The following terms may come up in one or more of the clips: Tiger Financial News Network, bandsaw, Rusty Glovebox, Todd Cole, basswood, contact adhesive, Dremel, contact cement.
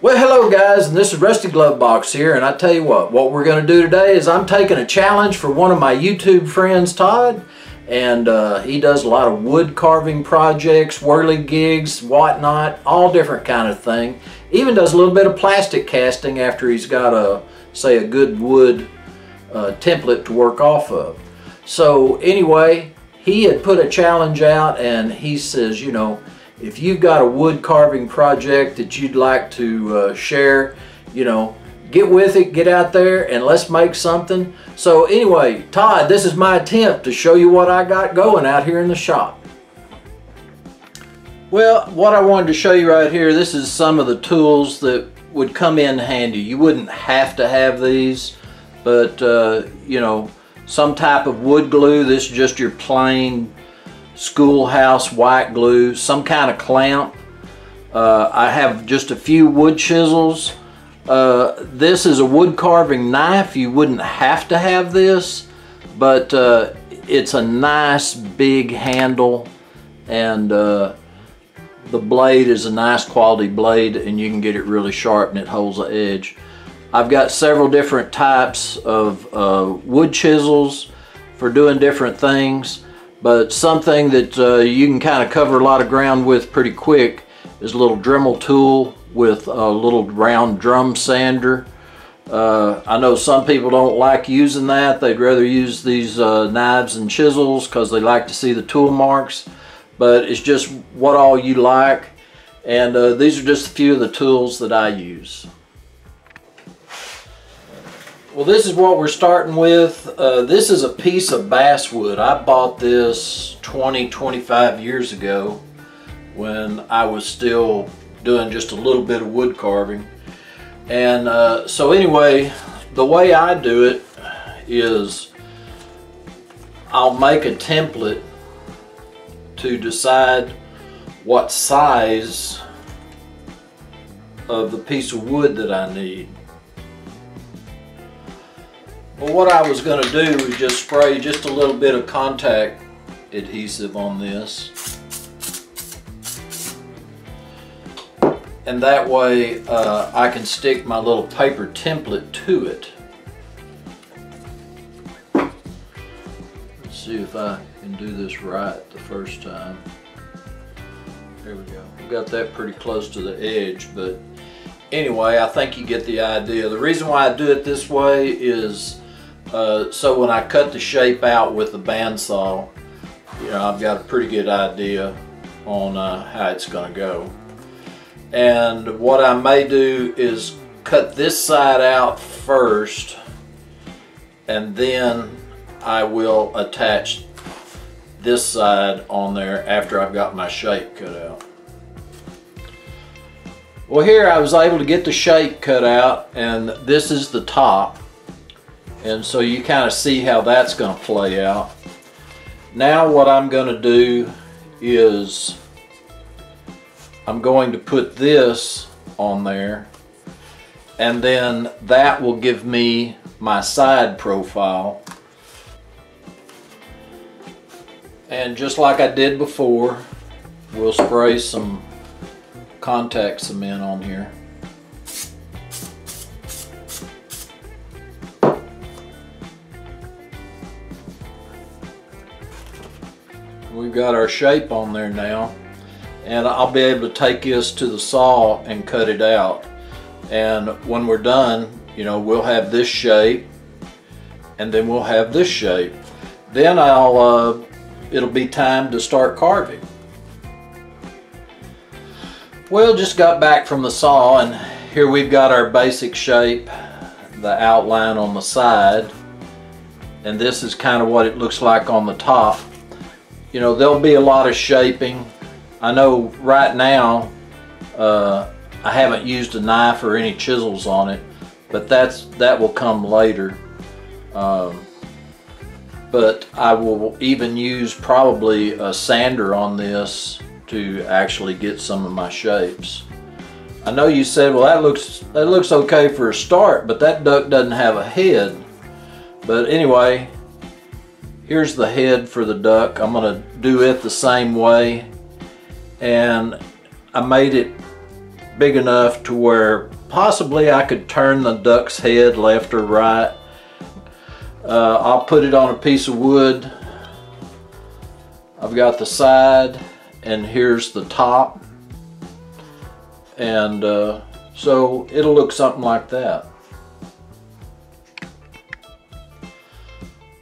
Well, hello guys, and this is Rusty Glovebox here, and I tell you what we're going to do today is I'm taking a challenge for one of my YouTube friends, Todd, and he does a lot of wood carving projects, whirly gigs, whatnot, all different kind of thing. Even does a little bit of plastic casting after he's got a, say, a good wood template to work off of. So anyway, he had put a challenge out, and he says, you know, if you've got a wood carving project that you'd like to share, you know, get with it, get out there, and let's make something. So anyway, Todd, this is my attempt to show you what I got going out here in the shop. Well, what I wanted to show you right here, this is some of the tools that would come in handy. You wouldn't have to have these, but you know, some type of wood glue. This is just your plain schoolhouse white glue, some kind of clamp. I have just a few wood chisels. This is a wood carving knife. You wouldn't have to have this, but it's a nice big handle, and the blade is a nice quality blade, and you can get it really sharp and it holds the edge. I've got several different types of wood chisels for doing different things. But something that you can kind of cover a lot of ground with pretty quick is a little Dremel tool with a little round drum sander. I know some people don't like using that. They'd rather use these knives and chisels because they like to see the tool marks, but it's just what all you like. And these are just a few of the tools that I use. Well, this is what we're starting with. This is a piece of basswood. I bought this 20-25 years ago when I was still doing just a little bit of wood carving. And so anyway, the way I do it is I'll make a template to decide what size of the piece of wood that I need. Well, what I was going to do was just spray just a little bit of contact adhesive on this. And that way I can stick my little paper template to it. Let's see if I can do this right the first time. There we go. I've got that pretty close to the edge, but anyway, I think you get the idea. The reason why I do it this way is so when I cut the shape out with the bandsaw, you know, I've got a pretty good idea on how it's going to go. And what I may do is cut this side out first, and then I will attach this side on there after I've got my shape cut out. Well, here I was able to get the shape cut out, and this is the top. And so you kind of see how that's going to play out. Now what I'm going to do is I'm going to put this on there, and then that will give me my side profile. And just like I did before, we'll spray some contact cement on here. We've got our shape on there now, and I'll be able to take this to the saw and cut it out. And when we're done, you know, we'll have this shape, and then we'll have this shape. Then I'll it'll be time to start carving. Well, just got back from the saw, and here we've got our basic shape, the outline on the side, and this is kind of what it looks like on the top. You know, there'll be a lot of shaping. I know right now I haven't used a knife or any chisels on it, but that will come later. But I will even use probably a sander on this to actually get some of my shapes. I know you said, well, that looks okay for a start, but that duck doesn't have a head. But anyway, here's the head for the duck. I'm gonna do it the same way, and I made it big enough to where possibly I could turn the duck's head left or right. I'll put it on a piece of wood. I've got the side and here's the top, and so it'll look something like that.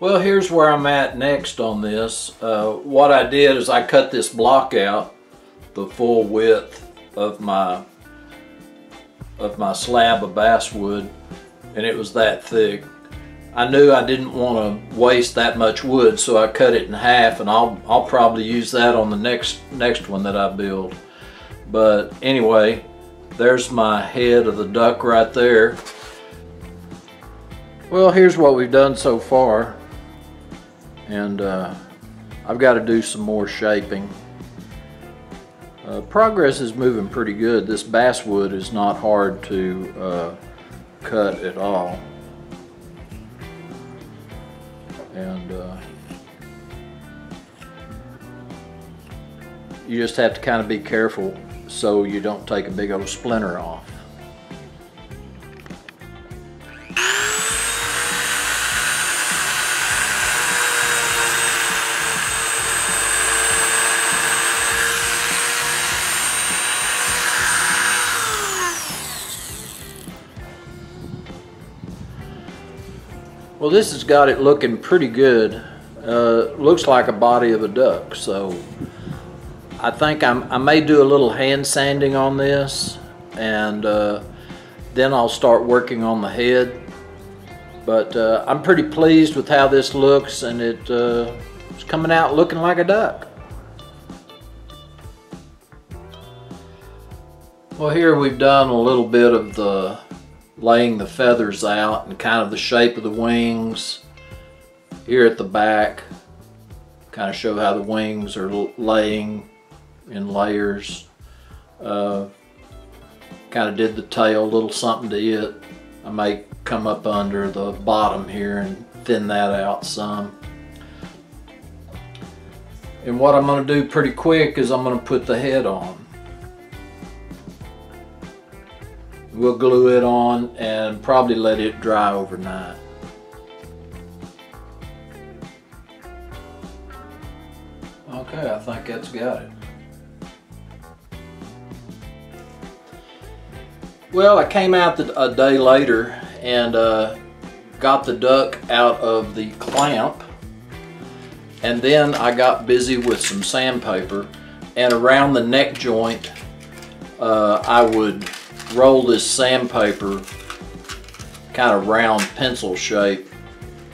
Well, here's where I'm at next on this. What I did is I cut this block out the full width of my slab of basswood, and it was that thick. I knew I didn't want to waste that much wood, so I cut it in half, and I'll probably use that on the next one that I build. But anyway, there's my head of the duck right there. Well, here's what we've done so far, and I've got to do some more shaping. Progress is moving pretty good. This basswood is not hard to cut at all. And you just have to kind of be careful so you don't take a big old splinter off. Well, this has got it looking pretty good. Looks like a body of a duck, so I think I may do a little hand sanding on this, and then I'll start working on the head. But I'm pretty pleased with how this looks, and it's coming out looking like a duck. Well, here we've done a little bit of the laying the feathers out and kind of the shape of the wings here at the back. Kind of show how the wings are laying in layers. Kind of did the tail, a little something to it. I may come up under the bottom here and thin that out some. And what I'm going to do pretty quick is I'm going to put the head on. We'll glue it on and probably let it dry overnight. Okay, I think that's got it. Well, I came out a day later and got the duck out of the clamp, and then I got busy with some sandpaper, and around the neck joint I would roll this sandpaper kind of round pencil shape,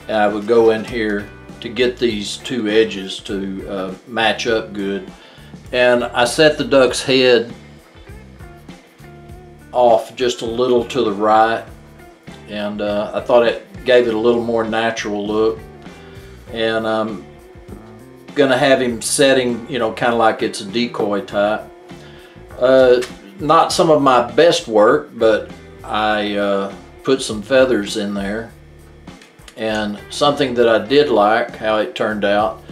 and I would go in here to get these two edges to match up good. And I set the duck's head off just a little to the right, and I thought it gave it a little more natural look. And I'm gonna have him setting, you know, kind of like it's a decoy type. Not some of my best work, but I put some feathers in there. And something that I did like how it turned out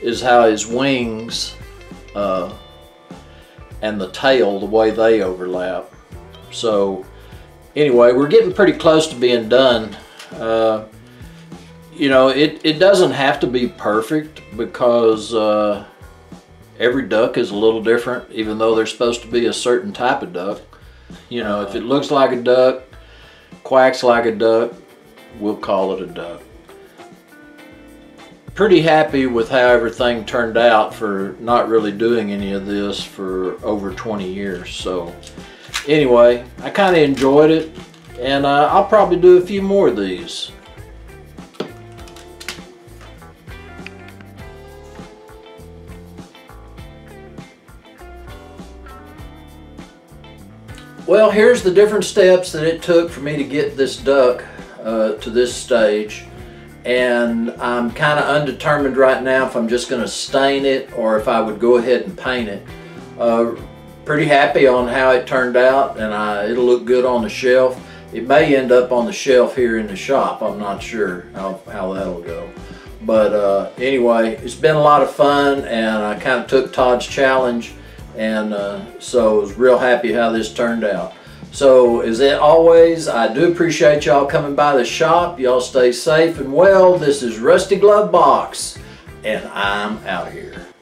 is how his wings and the tail, the way they overlap. So anyway, we're getting pretty close to being done. You know, it doesn't have to be perfect, because every duck is a little different, even though they're supposed to be a certain type of duck. You know, if it looks like a duck, quacks like a duck, we'll call it a duck. Pretty happy with how everything turned out for not really doing any of this for over 20 years. So anyway, I kind of enjoyed it, and I'll probably do a few more of these. Well, here's the different steps that it took for me to get this duck to this stage. And I'm kind of undetermined right now if I'm just going to stain it or if I would go ahead and paint it. Pretty happy on how it turned out, and it'll look good on the shelf. It may end up on the shelf here in the shop. I'm not sure how that'll go. But anyway, it's been a lot of fun, and I kind of took Todd's challenge and so I was real happy how this turned out. So as always, I do appreciate y'all coming by the shop. Y'all stay safe and well. This is Rusty Glovebox, and I'm out of here.